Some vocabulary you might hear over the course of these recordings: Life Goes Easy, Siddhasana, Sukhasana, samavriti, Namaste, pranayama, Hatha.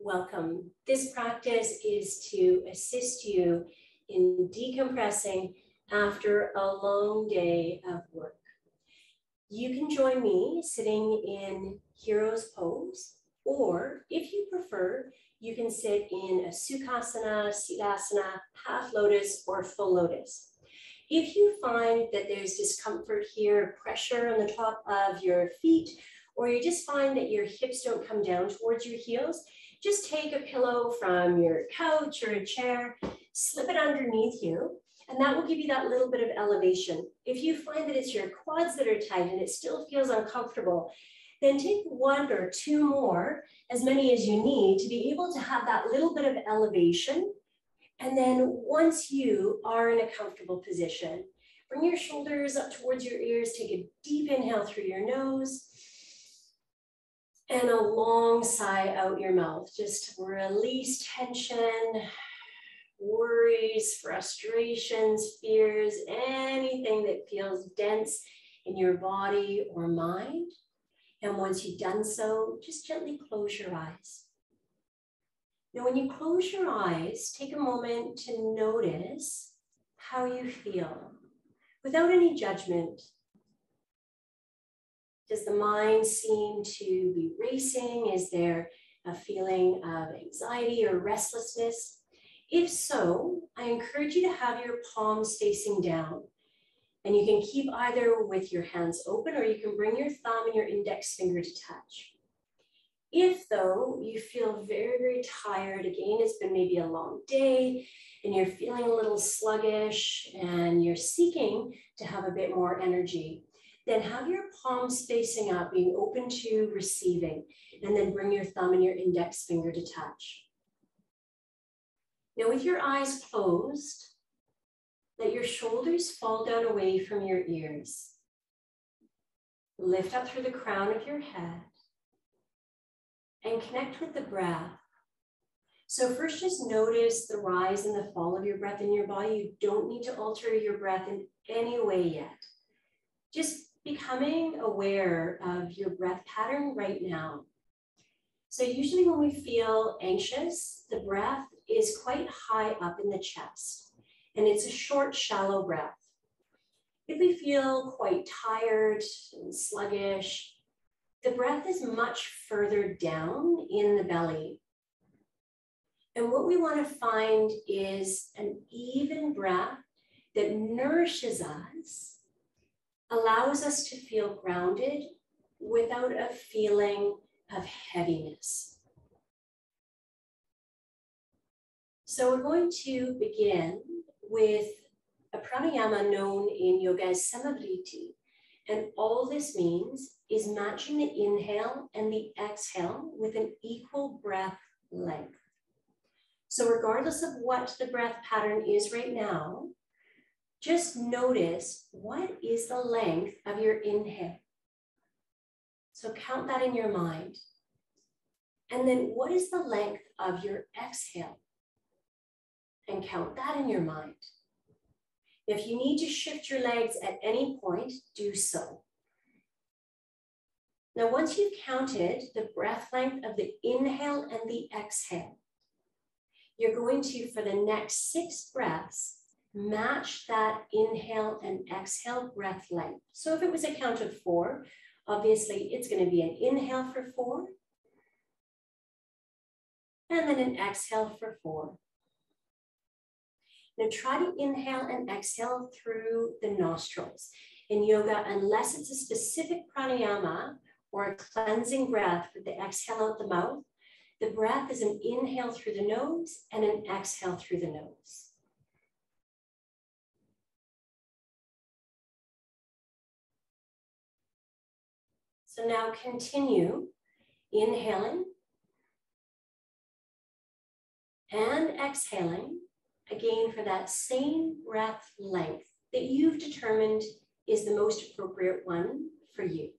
Welcome. This practice is to assist you in decompressing after a long day of work. You can join me sitting in hero's pose, or if you prefer, you can sit in a Sukhasana, Siddhasana, half lotus, or full lotus. If you find that there's discomfort here, pressure on the top of your feet, or you just find that your hips don't come down towards your heels, just take a pillow from your couch or a chair, slip it underneath you, and that will give you that little bit of elevation. If you find that it's your quads that are tight and it still feels uncomfortable, then take one or two more, as many as you need, to be able to have that little bit of elevation. And then once you are in a comfortable position, bring your shoulders up towards your ears, take a deep inhale through your nose, and a long sigh out your mouth. Just release tension, worries, frustrations, fears, anything that feels dense in your body or mind. And once you've done so, just gently close your eyes. Now, when you close your eyes, take a moment to notice how you feel without any judgment. Does the mind seem to be racing? Is there a feeling of anxiety or restlessness? If so, I encourage you to have your palms facing down. And you can keep either with your hands open, or you can bring your thumb and your index finger to touch. If, though, you feel very, very tired, again, it's been maybe a long day, and you're feeling a little sluggish, and you're seeking to have a bit more energy, then have your palms facing up, being open to receiving, and then bring your thumb and your index finger to touch. Now, with your eyes closed, let your shoulders fall down away from your ears. Lift up through the crown of your head and connect with the breath. So first, just notice the rise and the fall of your breath in your body. You don't need to alter your breath in any way yet. Just becoming aware of your breath pattern right now. So usually when we feel anxious, the breath is quite high up in the chest. And it's a short, shallow breath. If we feel quite tired and sluggish, the breath is much further down in the belly. And what we want to find is an even breath that nourishes us, allows us to feel grounded without a feeling of heaviness. So we're going to begin with a pranayama known in yoga as samavriti. And all this means is matching the inhale and the exhale with an equal breath length. So regardless of what the breath pattern is right now, just notice what is the length of your inhale. So count that in your mind. And then what is the length of your exhale? And count that in your mind. If you need to shift your legs at any point, do so. Now, once you've counted the breath length of the inhale and the exhale, you're going to, for the next 6 breaths, match that inhale and exhale breath length. So if it was a count of 4, obviously it's going to be an inhale for 4, and then an exhale for 4. Now try to inhale and exhale through the nostrils. In yoga, unless it's a specific pranayama or a cleansing breath with the exhale out the mouth, the breath is an inhale through the nose and an exhale through the nose. So now continue inhaling and exhaling. Again, for that same breath length that you've determined is the most appropriate one for you,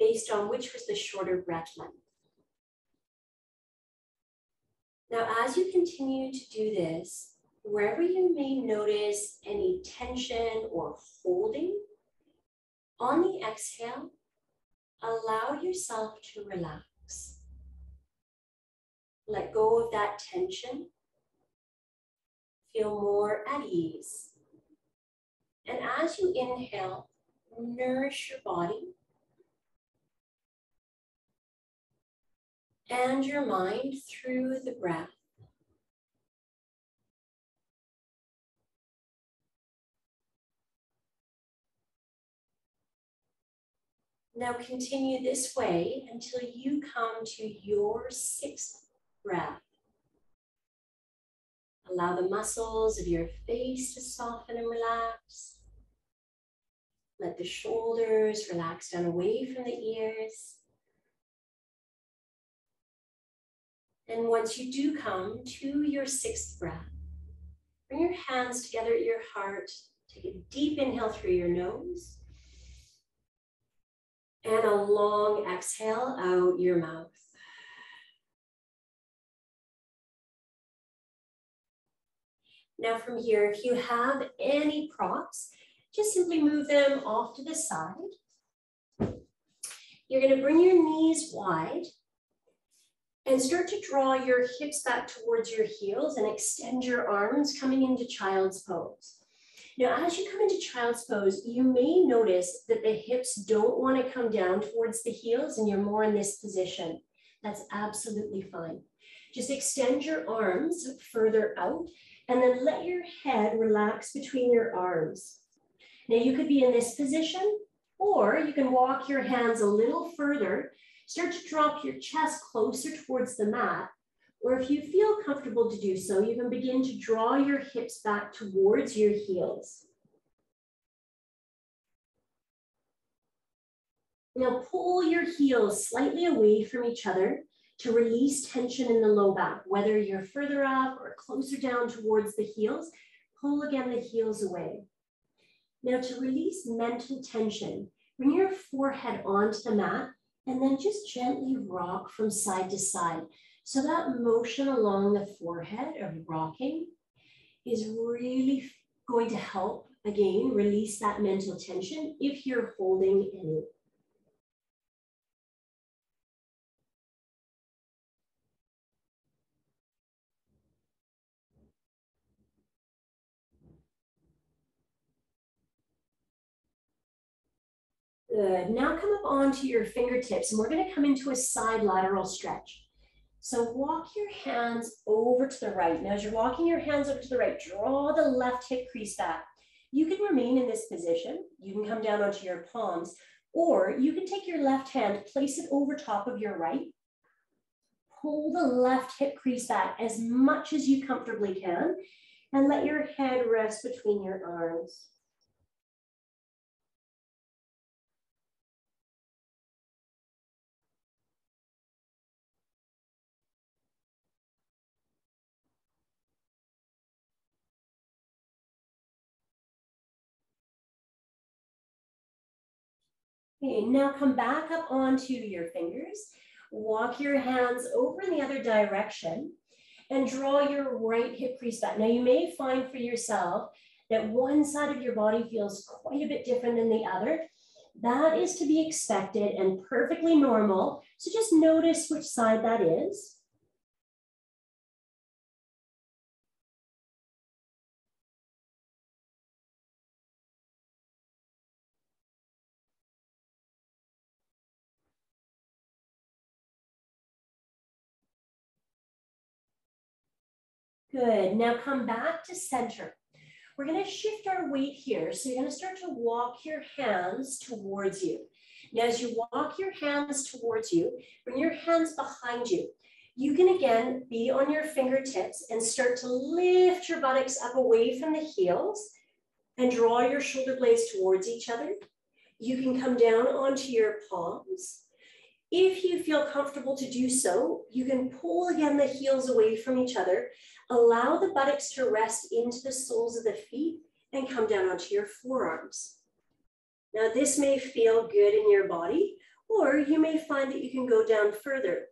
based on which was the shorter breath length. Now, as you continue to do this, wherever you may notice any tension or holding, on the exhale, allow yourself to relax. Let go of that tension. Feel more at ease. And as you inhale, nourish your body and your mind through the breath. Now continue this way until you come to your sixth breath. Allow the muscles of your face to soften and relax. Let the shoulders relax down away from the ears. And once you do come to your sixth breath, bring your hands together at your heart. Take a deep inhale through your nose. And a long exhale out your mouth. Now from here, if you have any props, just simply move them off to the side. You're going to bring your knees wide and start to draw your hips back towards your heels and extend your arms, coming into child's pose. Now, as you come into child's pose, you may notice that the hips don't want to come down towards the heels and you're more in this position. That's absolutely fine. Just extend your arms further out and then let your head relax between your arms. Now, you could be in this position or you can walk your hands a little further, start to drop your chest closer towards the mat. Or if you feel comfortable to do so, you can begin to draw your hips back towards your heels. Now pull your heels slightly away from each other to release tension in the low back. Whether you're further up or closer down towards the heels, pull again the heels away. Now to release mental tension, bring your forehead onto the mat and then just gently rock from side to side. So that motion along the forehead of rocking is really going to help, again, release that mental tension if you're holding any. Good, now come up onto your fingertips and we're going to come into a side lateral stretch. So walk your hands over to the right. Now, as you're walking your hands over to the right, draw the left hip crease back. You can remain in this position. You can come down onto your palms, or you can take your left hand, place it over top of your right. Pull the left hip crease back as much as you comfortably can, and let your head rest between your arms. Okay, now come back up onto your fingers, walk your hands over in the other direction and draw your right hip crease back. Now you may find for yourself that one side of your body feels quite a bit different than the other. That is to be expected and perfectly normal. So just notice which side that is. Good, now come back to center. We're gonna shift our weight here. So you're gonna start to walk your hands towards you. Now, as you walk your hands towards you, bring your hands behind you. You can again be on your fingertips and start to lift your buttocks up away from the heels and draw your shoulder blades towards each other. You can come down onto your palms. If you feel comfortable to do so, you can pull again the heels away from each other, allow the buttocks to rest into the soles of the feet and come down onto your forearms. Now this may feel good in your body, or you may find that you can go down further,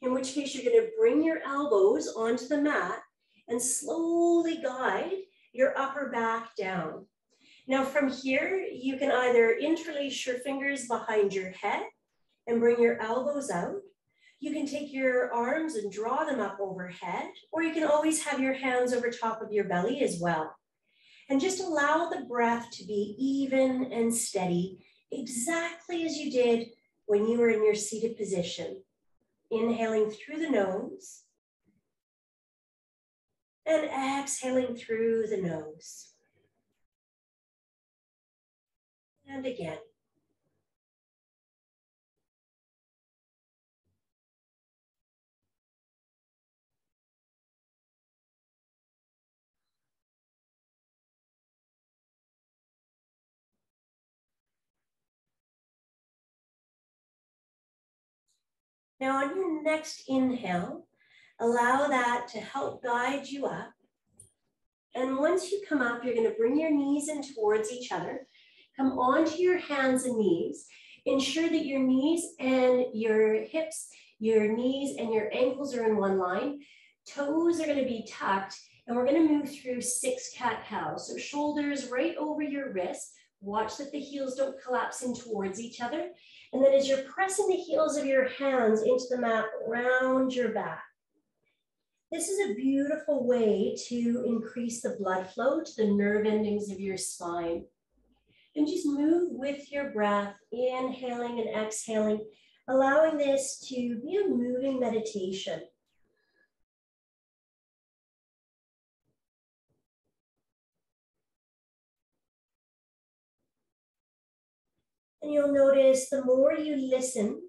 in which case you're going to bring your elbows onto the mat and slowly guide your upper back down. Now from here, you can either interlace your fingers behind your head and bring your elbows out. You can take your arms and draw them up overhead, or you can always have your hands over top of your belly as well. And just allow the breath to be even and steady, exactly as you did when you were in your seated position. Inhaling through the nose and exhaling through the nose. And again. Now on your next inhale, allow that to help guide you up. And once you come up, you're going to bring your knees in towards each other. Come onto your hands and knees. Ensure that your knees and your hips, your knees and your ankles are in one line. Toes are going to be tucked, and we're going to move through 6 cat cows. So shoulders right over your wrists. Watch that the heels don't collapse in towards each other. And then as you're pressing the heels of your hands into the mat, round your back. This is a beautiful way to increase the blood flow to the nerve endings of your spine. And just move with your breath, inhaling and exhaling, allowing this to be a moving meditation. And you'll notice the more you listen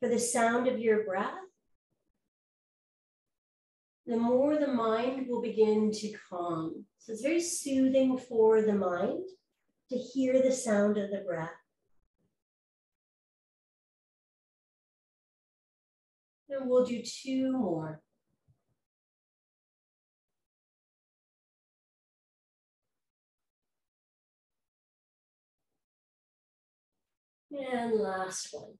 for the sound of your breath, the more the mind will begin to calm. So it's very soothing for the mind to hear the sound of the breath. And we'll do 2 more. And last one.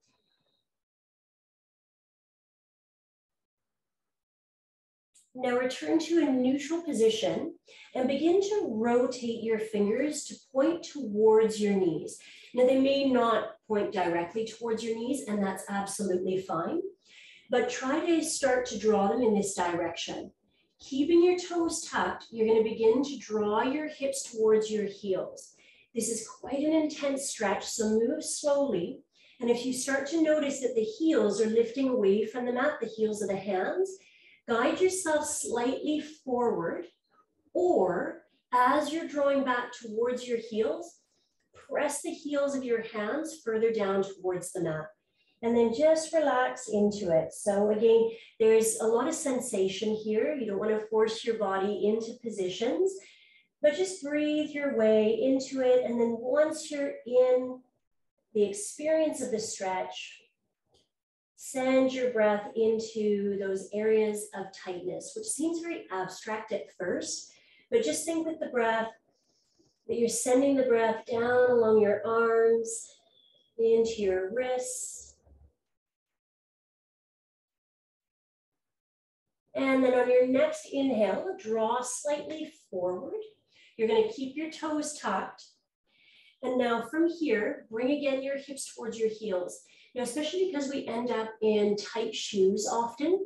Now return to a neutral position and begin to rotate your fingers to point towards your knees. Now they may not point directly towards your knees, and that's absolutely fine, but try to start to draw them in this direction. Keeping your toes tucked, you're going to begin to draw your hips towards your heels. This is quite an intense stretch, so move slowly. And if you start to notice that the heels are lifting away from the mat, the heels of the hands, guide yourself slightly forward, or as you're drawing back towards your heels, press the heels of your hands further down towards the mat. And then just relax into it. So again, there's a lot of sensation here. You don't want to force your body into positions. But just breathe your way into it. And then once you're in the experience of the stretch, send your breath into those areas of tightness, which seems very abstract at first, but just think with the breath that you're sending the breath down along your arms, into your wrists. And then on your next inhale, draw slightly forward. You're going to keep your toes tucked. And now from here, bring again your hips towards your heels. Now, especially because we end up in tight shoes often,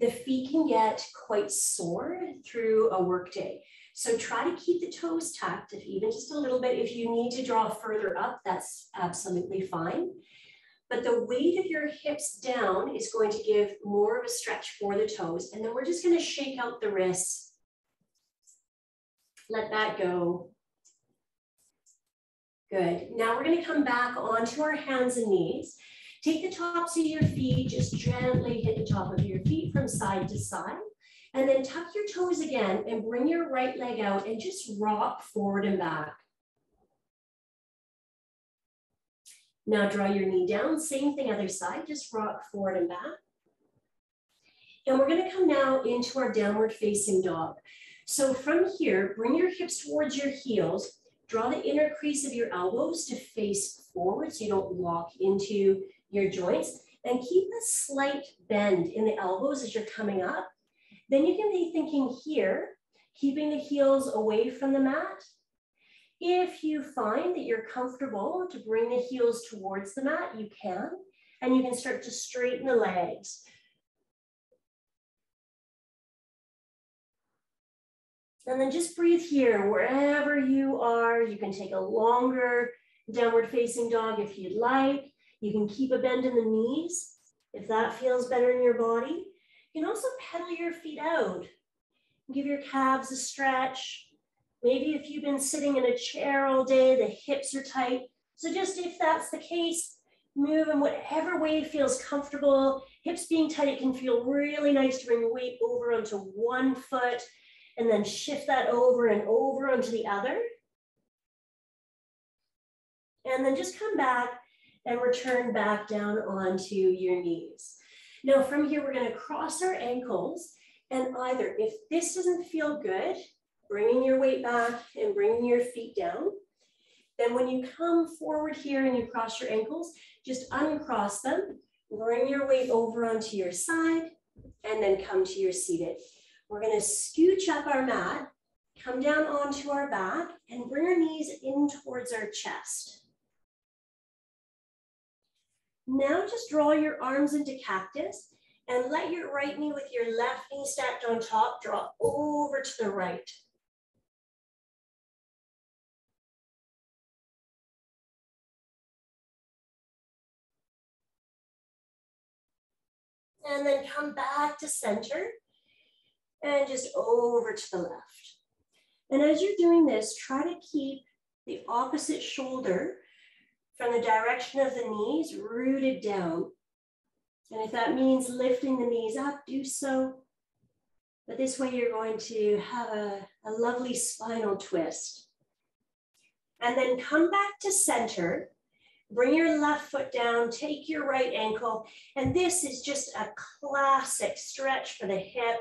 the feet can get quite sore through a workday. So try to keep the toes tucked, if even just a little bit. If you need to draw further up, that's absolutely fine. But the weight of your hips down is going to give more of a stretch for the toes. And then we're just going to shake out the wrists. Let that go. Good. Now we're going to come back onto our hands and knees. Take the tops of your feet, just gently hit the top of your feet from side to side. And then tuck your toes again and bring your right leg out and just rock forward and back. Now draw your knee down, same thing other side, just rock forward and back. And we're going to come now into our downward facing dog. So from here, bring your hips towards your heels, draw the inner crease of your elbows to face forward so you don't lock into your joints, and keep a slight bend in the elbows as you're coming up. Then you can be thinking here, keeping the heels away from the mat. If you find that you're comfortable to bring the heels towards the mat, you can, and you can start to straighten the legs. And then just breathe here. Wherever you are, you can take a longer downward facing dog if you'd like. You can keep a bend in the knees if that feels better in your body. You can also pedal your feet out. Give your calves a stretch. Maybe if you've been sitting in a chair all day, the hips are tight. So just if that's the case, move in whatever way feels comfortable. Hips being tight, it can feel really nice to bring weight over onto one foot and then shift that over and over onto the other. And then just come back and return back down onto your knees. Now from here, we're gonna cross our ankles, and either if this doesn't feel good, bringing your weight back and bringing your feet down, then when you come forward here and you cross your ankles, just uncross them, bring your weight over onto your side, and then come to your seated. We're gonna scooch up our mat, come down onto our back, and bring our knees in towards our chest. Now just draw your arms into cactus and let your right knee with your left knee stacked on top draw over to the right. And then come back to center and just over to the left. And as you're doing this, try to keep the opposite shoulder from the direction of the knees rooted down. And if that means lifting the knees up, do so. But this way you're going to have a lovely spinal twist. And then come back to center, bring your left foot down, take your right ankle. And this is just a classic stretch for the hip.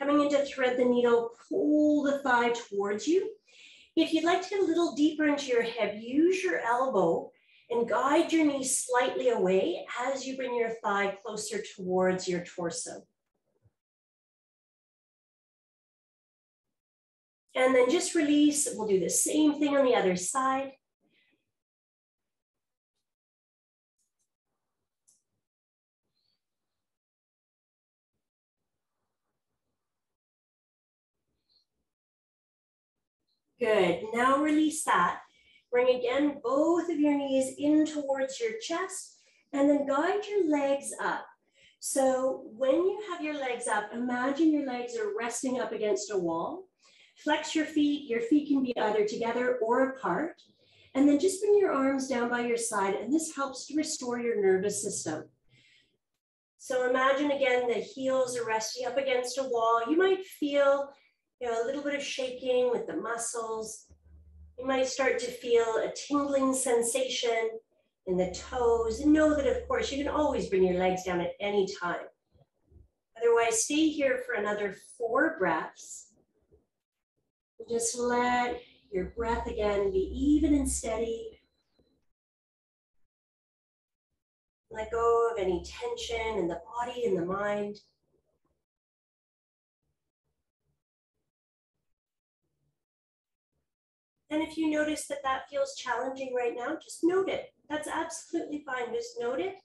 Coming in to thread the needle, pull the thigh towards you. If you'd like to get a little deeper into your hip, use your elbow and guide your knee slightly away as you bring your thigh closer towards your torso. And then just release. We'll do the same thing on the other side. Good, now release that. Bring again both of your knees in towards your chest and then guide your legs up. So when you have your legs up, imagine your legs are resting up against a wall. Flex your feet can be either together or apart. And then just bring your arms down by your side, and this helps to restore your nervous system. So imagine again the heels are resting up against a wall. You might feel a little bit of shaking with the muscles. You might start to feel a tingling sensation in the toes. And know that, of course, you can always bring your legs down at any time. Otherwise, stay here for another 4 breaths. Just let your breath again be even and steady. Let go of any tension in the body and the mind. And if you notice that that feels challenging right now, just note it. That's absolutely fine. Just note it.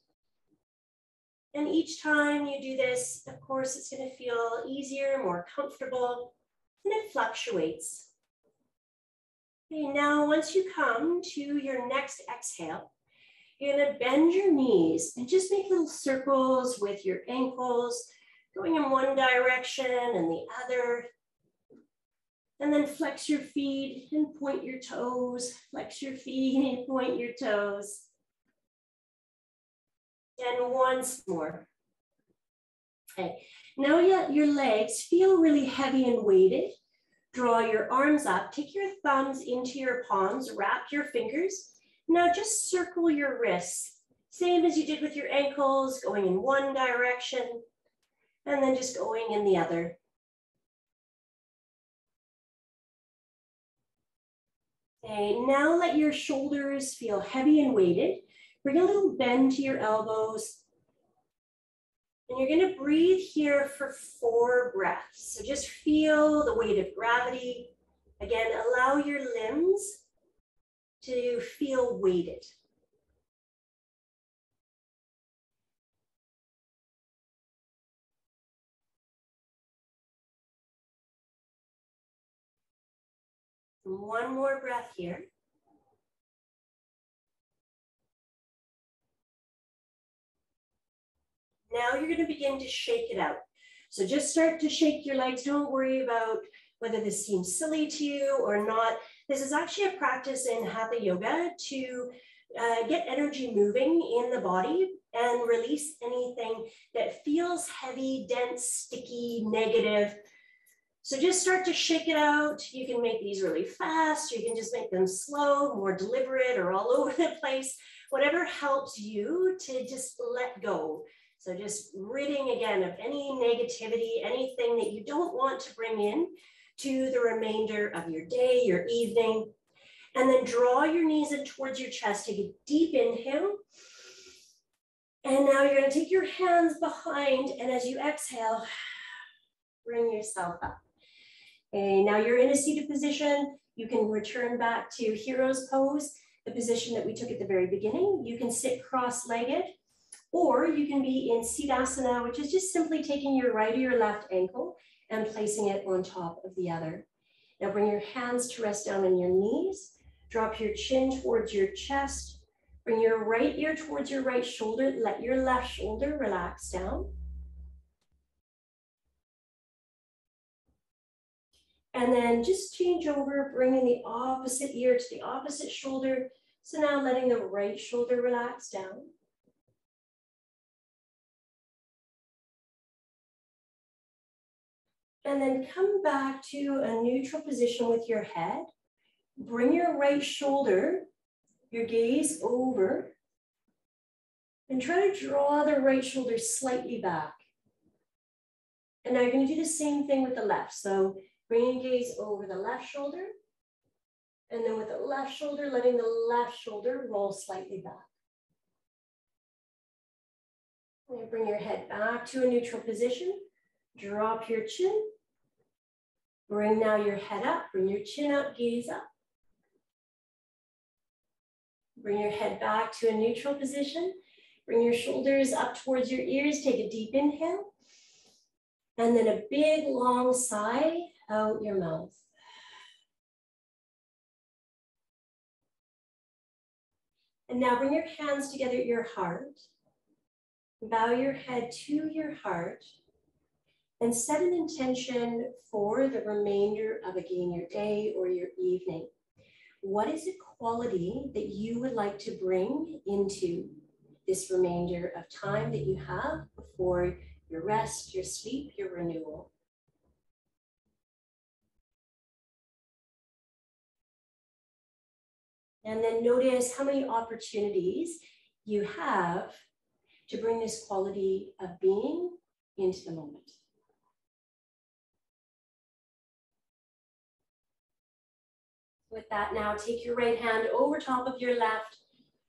And each time you do this, of course, it's going to feel easier, more comfortable, and it fluctuates. Okay, now, once you come to your next exhale, you're going to bend your knees and just make little circles with your ankles, going in one direction and the other. And then flex your feet and point your toes, flex your feet and point your toes. And once more. Okay, now your legs feel really heavy and weighted. Draw your arms up, take your thumbs into your palms, wrap your fingers. Now just circle your wrists, same as you did with your ankles, going in one direction and then just going in the other. Okay, now let your shoulders feel heavy and weighted. Bring a little bend to your elbows. And you're going to breathe here for 4 breaths. So just feel the weight of gravity. Again, allow your limbs to feel weighted. One more breath here. Now you're going to begin to shake it out. So just start to shake your legs. Don't worry about whether this seems silly to you or not. This is actually a practice in Hatha yoga to get energy moving in the body and release anything that feels heavy, dense, sticky, negative. So just start to shake it out. You can make these really fast. You can just make them slow, more deliberate, or all over the place. Whatever helps you to just let go. So just ridding again of any negativity, anything that you don't want to bring in to the remainder of your day, your evening. And then draw your knees in towards your chest. Take a deep inhale. And now you're going to take your hands behind. And as you exhale, bring yourself up. Okay, now you're in a seated position. You can return back to hero's pose, the position that we took at the very beginning. You can sit cross-legged, or you can be in Siddhasana, which is just simply taking your right or your left ankle and placing it on top of the other. Now bring your hands to rest down on your knees. Drop your chin towards your chest. Bring your right ear towards your right shoulder. Let your left shoulder relax down. And then just change over, bringing the opposite ear to the opposite shoulder. So now letting the right shoulder relax down. And then come back to a neutral position with your head. Bring your right shoulder, your gaze over, and try to draw the right shoulder slightly back. And now you're going to do the same thing with the left. So bringing gaze over the left shoulder, and then with the left shoulder, letting the left shoulder roll slightly back. And bring your head back to a neutral position. Drop your chin. Bring now your head up, bring your chin up, gaze up. Bring your head back to a neutral position. Bring your shoulders up towards your ears. Take a deep inhale. And then a big, long sigh out your mouth. And now bring your hands together at your heart. Bow your head to your heart. And set an intention for the remainder of, again, your day or your evening. What is a quality that you would like to bring into this remainder of time that you have before your rest, your sleep, your renewal? And then notice how many opportunities you have to bring this quality of being into the moment. With that, now take your right hand over top of your left.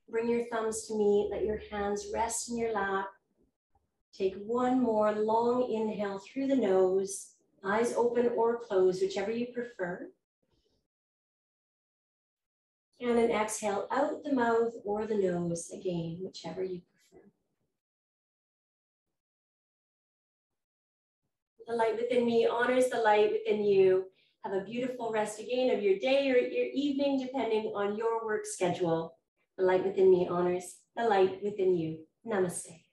Bring your thumbs to meet. Let your hands rest in your lap. Take one more long inhale through the nose, eyes open or closed, whichever you prefer. And then exhale out the mouth or the nose, again, whichever you prefer. The light within me honors the light within you. Have a beautiful rest again of your day or your evening, depending on your work schedule. The light within me honors the light within you. Namaste.